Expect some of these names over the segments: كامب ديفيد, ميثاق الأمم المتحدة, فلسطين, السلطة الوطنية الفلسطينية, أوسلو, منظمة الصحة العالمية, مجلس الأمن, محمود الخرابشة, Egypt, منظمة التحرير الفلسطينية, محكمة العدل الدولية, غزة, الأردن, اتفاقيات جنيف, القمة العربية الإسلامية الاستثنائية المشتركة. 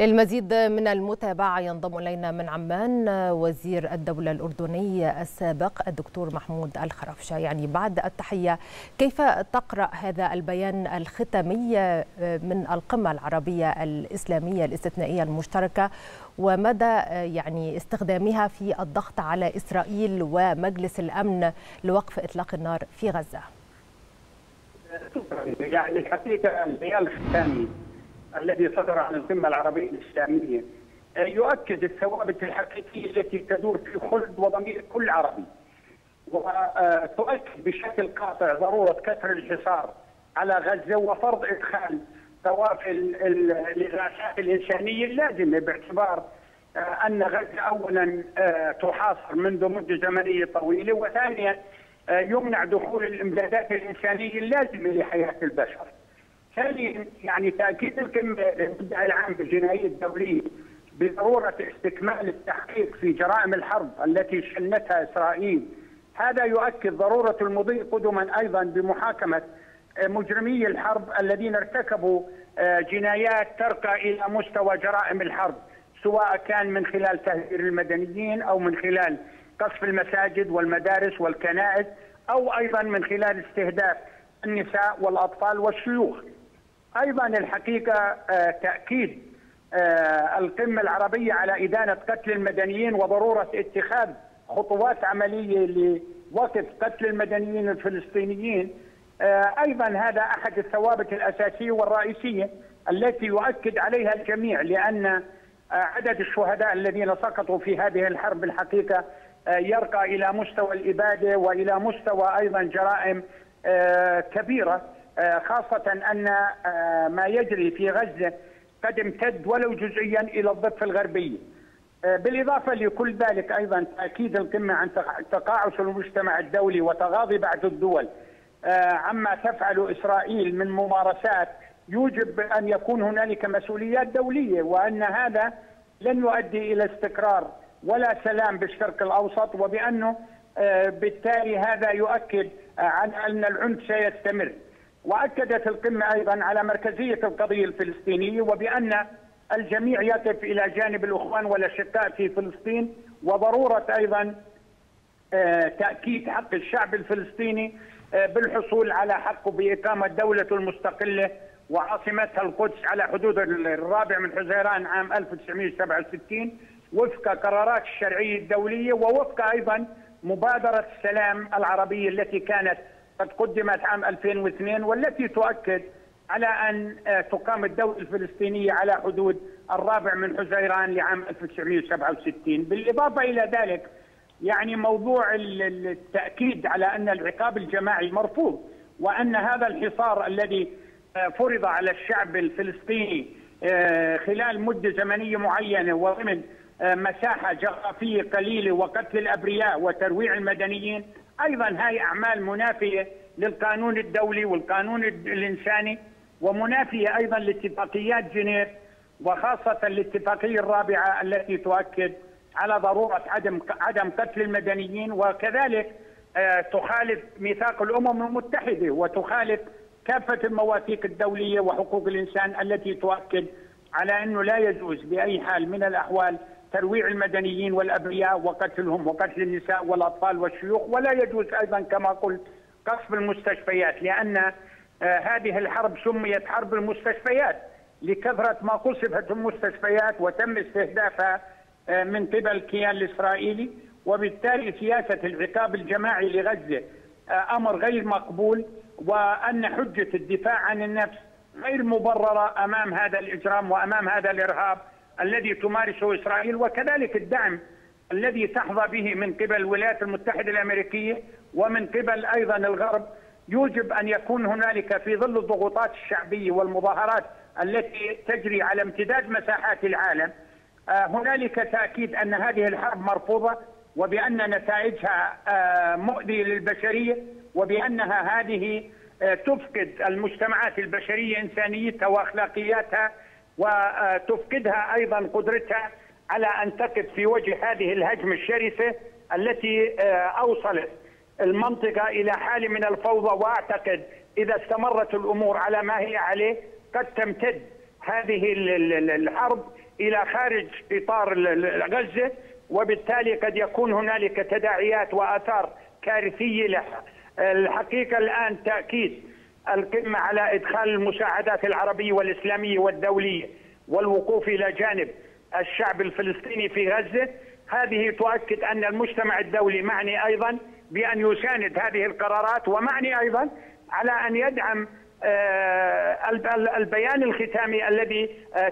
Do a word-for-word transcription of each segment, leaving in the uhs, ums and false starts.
للمزيد من المتابعة ينضم إلينا من عمان وزير الدولة الأردني السابق الدكتور محمود الخرابشة. يعني بعد التحية، كيف تقرأ هذا البيان الختامي من القمة العربية الإسلامية الاستثنائية المشتركة ومدى يعني استخدامها في الضغط على إسرائيل ومجلس الأمن لوقف إطلاق النار في غزة؟ يعني الحقيقة البيان الختامي الذي صدر عن القمة العربية الإسلامية يؤكد الثوابت الحقيقية التي تدور في خلد وضمير كل عربي، وتؤكد بشكل قاطع ضرورة كسر الحصار على غزة وفرض إدخال قوافل الإغاثات الإنسانية اللازمة، باعتبار أن غزة أولا تحاصر منذ مدة زمنية طويلة، وثانيا يمنع دخول الإمدادات الإنسانية اللازمة لحياة البشر. ثانيا يعني تأكيد القمة المدعي العام بالجنائية الدولية بضرورة استكمال التحقيق في جرائم الحرب التي شنتها إسرائيل، هذا يؤكد ضرورة المضي قدما أيضا بمحاكمة مجرمي الحرب الذين ارتكبوا جنايات ترقى إلى مستوى جرائم الحرب، سواء كان من خلال تهجير المدنيين أو من خلال قصف المساجد والمدارس والكنائس، أو أيضا من خلال استهداف النساء والأطفال والشيوخ. أيضا الحقيقة تأكيد القمة العربية على إدانة قتل المدنيين وضرورة اتخاذ خطوات عملية لوقف قتل المدنيين الفلسطينيين. أيضا هذا أحد الثوابت الأساسية والرئيسية التي يؤكد عليها الجميع، لأن عدد الشهداء الذين سقطوا في هذه الحرب الحقيقة يرقى إلى مستوى الإبادة وإلى مستوى أيضا جرائم كبيرة، خاصة أن ما يجري في غزة قد امتد ولو جزئيا إلى الضفة الغربية. بالإضافة لكل ذلك أيضا تأكيد القمة عن تقاعس المجتمع الدولي وتغاضي بعض الدول عما تفعل إسرائيل من ممارسات، يوجب أن يكون هنالك مسؤوليات دولية، وأن هذا لن يؤدي إلى استقرار ولا سلام بالشرق الأوسط، وبأنه بالتالي هذا يؤكد عن أن العنف سيستمر. وأكدت القمة أيضا على مركزية القضية الفلسطينية، وبأن الجميع يقف إلى جانب الأخوان والأشقاء في فلسطين، وضرورة أيضا تأكيد حق الشعب الفلسطيني بالحصول على حقه بإقامة دولة المستقلة وعاصمتها القدس على حدود الرابع من حزيران عام ألف وتسعمئة وسبعة وستين وفق قرارات الشرعية الدولية، ووفق أيضا مبادرة السلام العربية التي كانت قد قدمت عام ألفين واثنين، والتي تؤكد على أن تقام الدولة الفلسطينية على حدود الرابع من حزيران لعام ألف وتسعمئة وسبعة وستين. بالإضافة إلى ذلك يعني موضوع التأكيد على أن العقاب الجماعي مرفوض، وأن هذا الحصار الذي فرض على الشعب الفلسطيني خلال مدة زمنية معينة وضمن مساحة جغرافية قليلة وقتل الأبرياء وترويع المدنيين، أيضا هاي أعمال منافية للقانون الدولي والقانون الإنساني، ومنافية أيضا لاتفاقيات جنيف، وخاصة الاتفاقية الرابعة التي تؤكد على ضرورة عدم عدم قتل المدنيين، وكذلك تخالف ميثاق الأمم المتحدة وتخالف كافة المواثيق الدولية وحقوق الإنسان التي تؤكد على أنه لا يجوز بأي حال من الأحوال ترويع المدنيين والأبرياء وقتلهم وقتل النساء والأطفال والشيوخ، ولا يجوز أيضا كما قلت قصف المستشفيات، لأن هذه الحرب سميت حرب المستشفيات لكثرة ما قصفت المستشفيات وتم استهدافها من قبل الكيان الإسرائيلي. وبالتالي سياسة العقاب الجماعي لغزة أمر غير مقبول، وأن حجة الدفاع عن النفس غير مبررة أمام هذا الإجرام وأمام هذا الإرهاب الذي تمارسه إسرائيل، وكذلك الدعم الذي تحظى به من قبل الولايات المتحدة الأمريكية ومن قبل أيضا الغرب. يوجب أن يكون هنالك في ظل الضغوطات الشعبية والمظاهرات التي تجري على امتداد مساحات العالم هنالك تأكيد أن هذه الحرب مرفوضة، وبأن نتائجها مؤذية للبشرية، وبأنها هذه تفقد المجتمعات البشرية إنسانيتها وأخلاقياتها، وتفقدها أيضا قدرتها على أن تقف في وجه هذه الهجمة الشرسة التي أوصلت المنطقة إلى حالة من الفوضى. وأعتقد إذا استمرت الأمور على ما هي عليه قد تمتد هذه الحرب إلى خارج إطار غزة، وبالتالي قد يكون هنالك تداعيات وآثار كارثية لها. الحقيقة الآن تأكيد القمة على إدخال المساعدات العربية والإسلامية والدولية والوقوف إلى جانب الشعب الفلسطيني في غزة، هذه تؤكد أن المجتمع الدولي معني أيضا بأن يساند هذه القرارات، ومعني أيضا على أن يدعم البيان الختامي الذي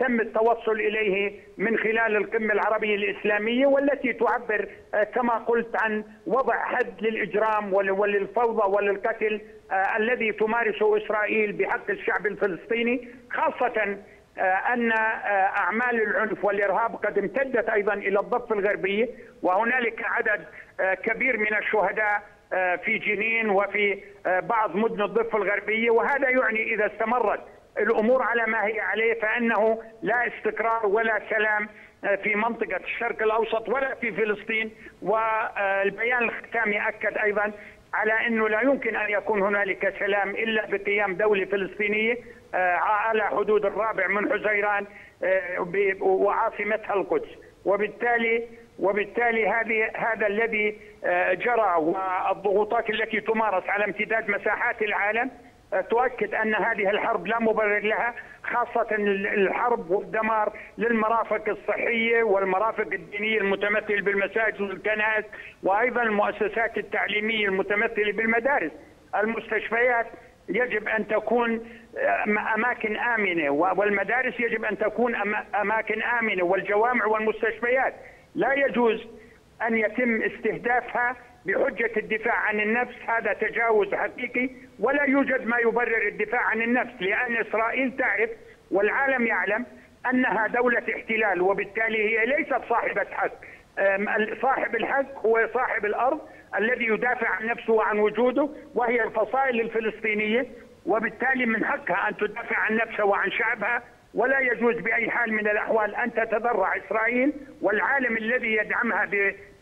تم التوصل إليه من خلال القمة العربية الإسلامية، والتي تعبر كما قلت عن وضع حد للإجرام وللفوضى وللقتل الذي تمارسه إسرائيل بحق الشعب الفلسطيني، خاصة أن أعمال العنف والإرهاب قد امتدت أيضا إلى الضفة الغربية، وهنالك عدد كبير من الشهداء في جنين وفي بعض مدن الضفة الغربية، وهذا يعني إذا استمرت الأمور على ما هي عليه فإنه لا استقرار ولا سلام في منطقة الشرق الأوسط ولا في فلسطين. والبيان الختامي أكد أيضا على أنه لا يمكن أن يكون هنالك سلام إلا بقيام دولة فلسطينية على حدود الرابع من حزيران وعاصمتها القدس. وبالتالي وبالتالي هذه هذا الذي جرى والضغوطات التي تمارس على امتداد مساحات العالم تؤكد أن هذه الحرب لا مبرر لها، خاصة الحرب والدمار للمرافق الصحية والمرافق الدينية المتمثلة بالمساجد والكنائس، وأيضا المؤسسات التعليمية المتمثلة بالمدارس، المستشفيات يجب أن تكون أماكن آمنة، والمدارس يجب أن تكون أماكن آمنة، والجوامع والمستشفيات لا يجوز أن يتم استهدافها بحجة الدفاع عن النفس، هذا تجاوز حقيقي، ولا يوجد ما يبرر الدفاع عن النفس، لأن إسرائيل تعرف والعالم يعلم أنها دولة احتلال، وبالتالي هي ليست صاحبة حق. صاحب الحق هو صاحب الأرض الذي يدافع عن نفسه وعن وجوده، وهي الفصائل الفلسطينية، وبالتالي من حقها أن تدافع عن نفسها وعن شعبها، ولا يجوز بأي حال من الأحوال أن تتبرع إسرائيل والعالم الذي يدعمها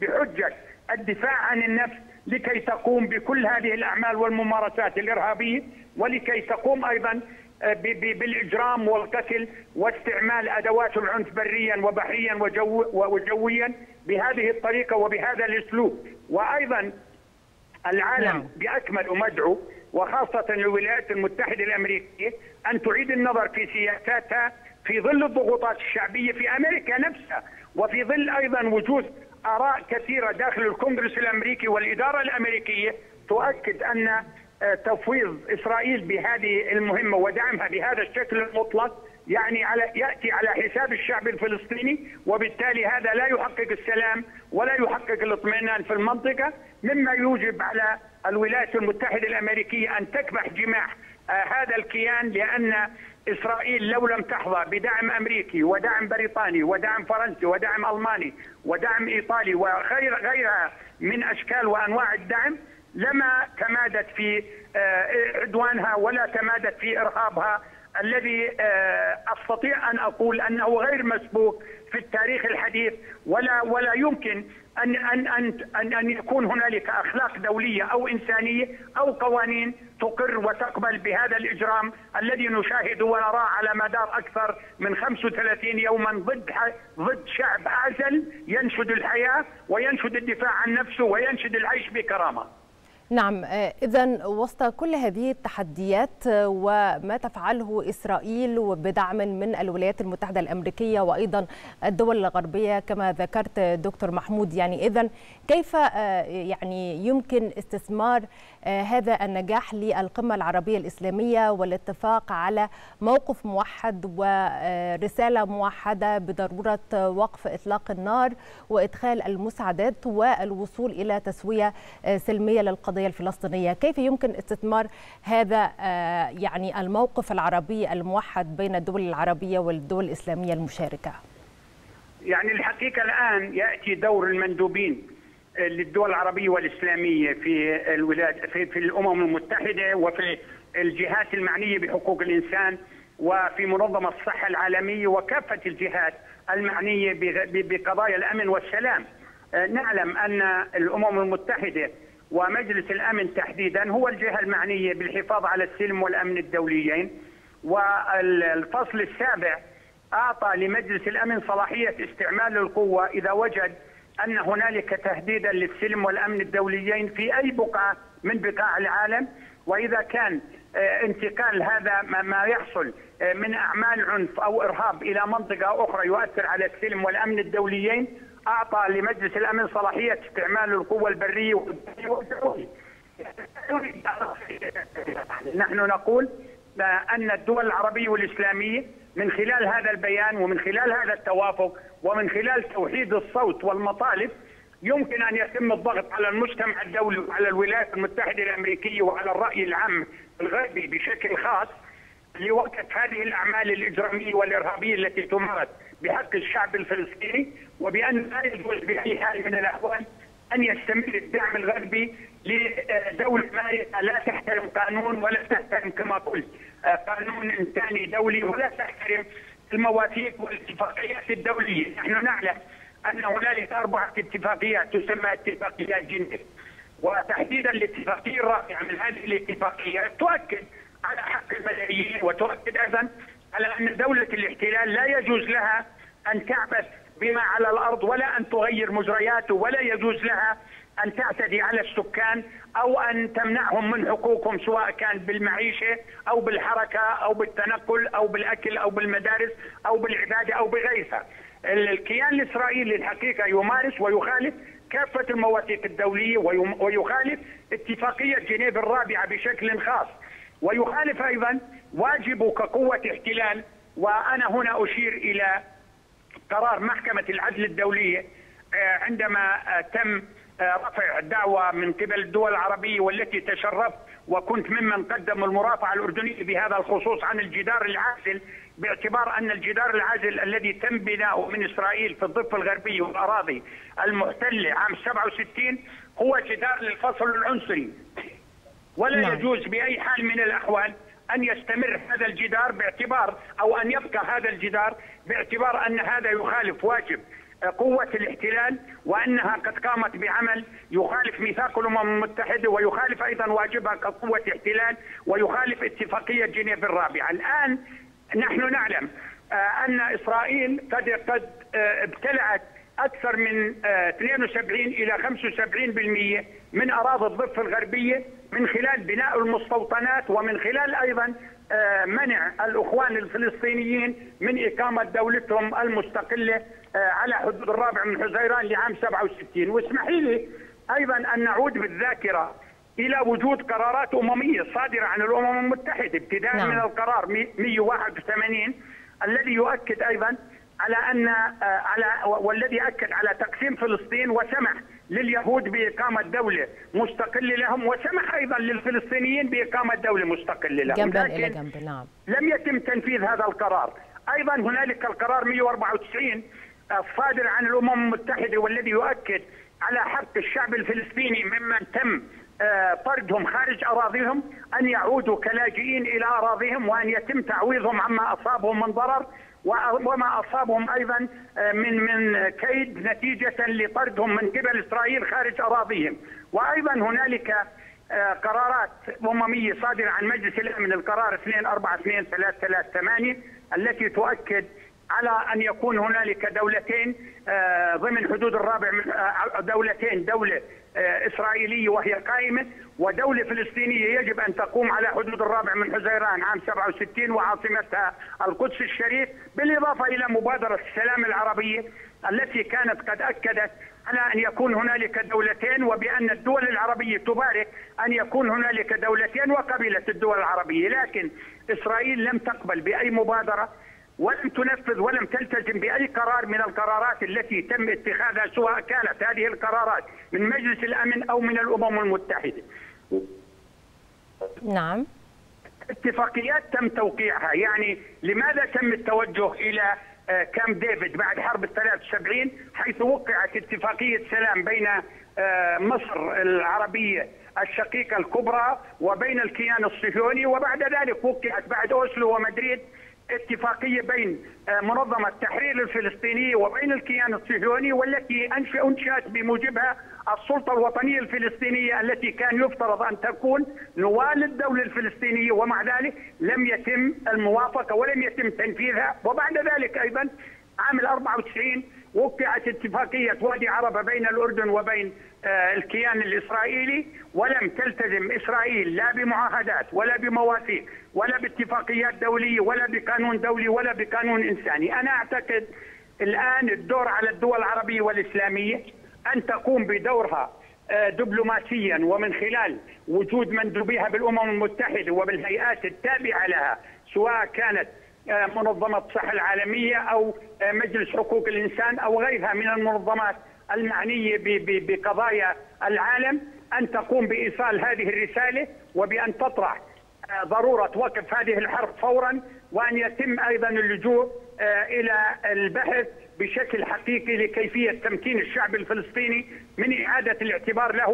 بحجة الدفاع عن النفس لكي تقوم بكل هذه الأعمال والممارسات الإرهابية، ولكي تقوم أيضا بالإجرام والقتل واستعمال أدوات العنف بريا وبحريا وجويا بهذه الطريقة وبهذا الأسلوب. وأيضا العالم بأكمله مدعو، وخاصة الولايات المتحدة الأمريكية، أن تعيد النظر في سياساتها في ظل الضغوطات الشعبية في أمريكا نفسها، وفي ظل أيضا وجود آراء كثيرة داخل الكونغرس الأمريكي والإدارة الأمريكية تؤكد أن تفويض إسرائيل بهذه المهمة ودعمها بهذا الشكل المطلق يعني على يأتي على حساب الشعب الفلسطيني، وبالتالي هذا لا يحقق السلام ولا يحقق الاطمئنان في المنطقة، مما يوجب على الولايات المتحدة الأمريكية أن تكبح جماح هذا الكيان، لأن إسرائيل لو لم تحظى بدعم أمريكي ودعم بريطاني ودعم فرنسي ودعم ألماني ودعم إيطالي وغير غيرها من أشكال وأنواع الدعم لما تمادت في عدوانها ولا تمادت في إرهابها، الذي أستطيع أن أقول أنه غير مسبوق في التاريخ الحديث، ولا ولا يمكن أن أن أن أن يكون هنالك أخلاق دولية أو إنسانية أو قوانين تقر وتقبل بهذا الإجرام الذي نشاهده ونراه على مدار أكثر من خمسة وثلاثين يوما ضد ضد شعب عازل ينشد الحياة وينشد الدفاع عن نفسه وينشد العيش بكرامة. نعم، إذن وسط كل هذه التحديات وما تفعله إسرائيل وبدعم من الولايات المتحدة الأمريكية وأيضا الدول الغربية كما ذكرت دكتور محمود، يعني إذن كيف يعني يمكن استثمار هذا النجاح للقمة العربية الإسلامية والاتفاق على موقف موحد ورسالة موحدة بضرورة وقف إطلاق النار وإدخال المساعدات والوصول إلى تسوية سلمية للقضية الفلسطينية؟ كيف يمكن استثمار هذا يعني الموقف العربي الموحد بين الدول العربية والدول الإسلامية المشاركة؟ يعني الحقيقة الآن يأتي دور المندوبين للدول العربية والإسلامية في الولايات في, في الأمم المتحدة وفي الجهات المعنية بحقوق الإنسان وفي منظمة الصحة العالمية وكافة الجهات المعنية بقضايا الأمن والسلام. نعلم أن الأمم المتحدة ومجلس الأمن تحديدا هو الجهة المعنية بالحفاظ على السلم والأمن الدوليين، والفصل السابع أعطى لمجلس الأمن صلاحية استعمال القوة إذا وجد أن هنالك تهديدا للسلم والأمن الدوليين في أي بقعة من بقاع العالم، وإذا كان انتقال هذا ما يحصل من أعمال عنف أو إرهاب إلى منطقة أخرى يؤثر على السلم والأمن الدوليين، أعطى لمجلس الأمن صلاحية استعمال القوة البرية والجوية. نحن نقول أن الدول العربية والإسلامية من خلال هذا البيان ومن خلال هذا التوافق ومن خلال توحيد الصوت والمطالب يمكن أن يتم الضغط على المجتمع الدولي وعلى الولايات المتحدة الأمريكية وعلى الرأي العام الغربي بشكل خاص لوقف هذه الأعمال الإجرامية والإرهابية التي تمارس بحق الشعب الفلسطيني، وبأن لا يجوز بأي حال من الأحوال أن يستمر الدعم الغربي لدولة مارقة لا تحترم قانون ولا تحترم كما قلت قانون إنساني دولي ولا تحترم المواثيق والاتفاقيات الدولية. نحن نعلم أن هنالك أربعة اتفاقيات تسمى اتفاقيات جنيف، وتحديدا الاتفاقية الرابعة من هذه الاتفاقيات تؤكد على حق المدنيين وتؤكد أيضا على أن دولة الاحتلال لا يجوز لها أن تعبث بما على الأرض ولا أن تغير مجرياته، ولا يجوز لها أن تعتدي على السكان أو أن تمنعهم من حقوقهم سواء كان بالمعيشة أو بالحركة أو بالتنقل أو بالأكل أو بالمدارس أو بالعبادة أو بغيرها. الكيان الإسرائيلي الحقيقة يمارس ويخالف كافة المواثيق الدولية ويخالف اتفاقية جنيف الرابعة بشكل خاص، ويخالف أيضا واجبه كقوة احتلال. وأنا هنا أشير إلى قرار محكمة العدل الدولية عندما تم رفع دعوى من قبل الدول العربية والتي تشرفت وكنت ممن قدم المرافعة الأردنية بهذا الخصوص عن الجدار العازل، باعتبار أن الجدار العازل الذي تم بناؤه من إسرائيل في الضفة الغربية والأراضي المحتلة عام سبعة وستين هو جدار للفصل العنصري، ولا نعم. يجوز بأي حال من الأحوال أن يستمر هذا الجدار باعتبار أو أن يبقى هذا الجدار باعتبار أن هذا يخالف واجب قوة الاحتلال وأنها قد قامت بعمل يخالف ميثاق الأمم المتحدة ويخالف أيضا واجبها كقوة احتلال ويخالف اتفاقية جنيف الرابعة. الآن نحن نعلم أن إسرائيل قد قد ابتلعت أكثر من اثنين وسبعين إلى خمسة وسبعين بالمئة من أراضي الضفة الغربية من خلال بناء المستوطنات ومن خلال أيضا منع الأخوان الفلسطينيين من إقامة دولتهم المستقلة على حدود الرابع من حزيران لعام سبعة وستين. واسمحي لي أيضا أن نعود بالذاكرة إلى وجود قرارات أممية صادرة عن الأمم المتحدة ابتداء نعم. من القرار مئة وواحد وثمانين الذي يؤكد أيضا على أن على والذي أكد على تقسيم فلسطين وسمح لليهود بإقامة دولة مستقلة لهم وسمح أيضا للفلسطينيين بإقامة دولة مستقلة لهم، جنباً إلى جنب. نعم. لم يتم تنفيذ هذا القرار. أيضا هنالك القرار مئة وأربعة وتسعين الصادر عن الأمم المتحدة والذي يؤكد على حق الشعب الفلسطيني ممن تم طردهم خارج أراضيهم أن يعودوا كلاجئين إلى أراضيهم وأن يتم تعويضهم عما أصابهم من ضرر وما أصابهم أيضا من من كيد نتيجة لطردهم من قبل إسرائيل خارج أراضيهم. وأيضا هنالك قرارات أممية صادرة عن مجلس الأمن القرار اثنين أربعة اثنين ثلاثة ثلاثة ثمانية التي تؤكد على أن يكون هنالك دولتين ضمن حدود الرابع من دولتين، دولة إسرائيلية وهي قائمة ودولة فلسطينية يجب أن تقوم على حدود الرابع من حزيران عام سبعة وستين وعاصمتها القدس الشريف، بالإضافة إلى مبادرة السلام العربية التي كانت قد أكدت على أن يكون هنالك دولتين وبأن الدول العربية تبارك أن يكون هنالك دولتين وقبلت الدول العربية. لكن إسرائيل لم تقبل بأي مبادرة ولم تنفذ ولم تلتزم بأي قرار من القرارات التي تم اتخاذها سواء كانت هذه القرارات من مجلس الأمن أو من الأمم المتحدة. نعم. اتفاقيات تم توقيعها، يعني لماذا تم التوجه إلى كامب ديفيد بعد حرب الثلاثة وسبعين حيث وقعت اتفاقية سلام بين مصر العربية الشقيقة الكبرى وبين الكيان الصهيوني، وبعد ذلك وقعت بعد أوسلو ومدريد اتفاقية بين منظمة التحرير الفلسطينية وبين الكيان الصهيوني، والتي أنشأت بموجبها السلطة الوطنية الفلسطينية التي كان يفترض أن تكون نوال الدولة الفلسطينية، ومع ذلك لم يتم الموافقة ولم يتم تنفيذها. وبعد ذلك أيضا عام أربعة وتسعين وقعت اتفاقية وادي عربة بين الأردن وبين الكيان الإسرائيلي، ولم تلتزم إسرائيل لا بمعاهدات ولا بمواثيق ولا باتفاقيات دولية ولا بقانون دولي ولا بقانون إنساني. أنا أعتقد الآن الدور على الدول العربية والإسلامية أن تقوم بدورها دبلوماسيا، ومن خلال وجود مندوبيها بالأمم المتحدة وبالهيئات التابعة لها، سواء كانت منظمة الصحة العالمية أو مجلس حقوق الإنسان أو غيرها من المنظمات المعنية بقضايا العالم، أن تقوم بإيصال هذه الرسالة وبأن تطرح ضرورة وقف هذه الحرب فورا، وأن يتم أيضا اللجوء إلى البحث بشكل حقيقي لكيفية تمكين الشعب الفلسطيني من إعادة الاعتبار له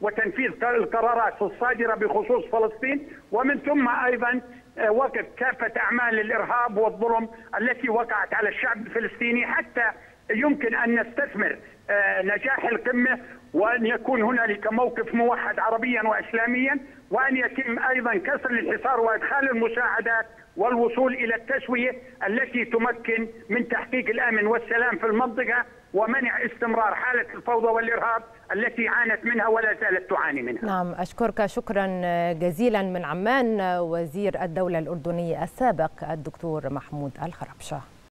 وتنفيذ القرارات الصادرة بخصوص فلسطين، ومن ثم أيضا وقف كافة أعمال الإرهاب والظلم التي وقعت على الشعب الفلسطيني، حتى يمكن أن نستثمر نجاح القمة وأن يكون هنالك موقف موحد عربيا وإسلاميا، وأن يتم أيضا كسر الحصار وإدخال المساعدات والوصول إلى التسوية التي تمكن من تحقيق الأمن والسلام في المنطقة ومنع استمرار حالة الفوضى والإرهاب التي عانت منها ولا زالت تعاني منها. نعم، أشكرك شكرا جزيلا من عمان وزير الدولة الأردنية السابق الدكتور محمود الخرابشة.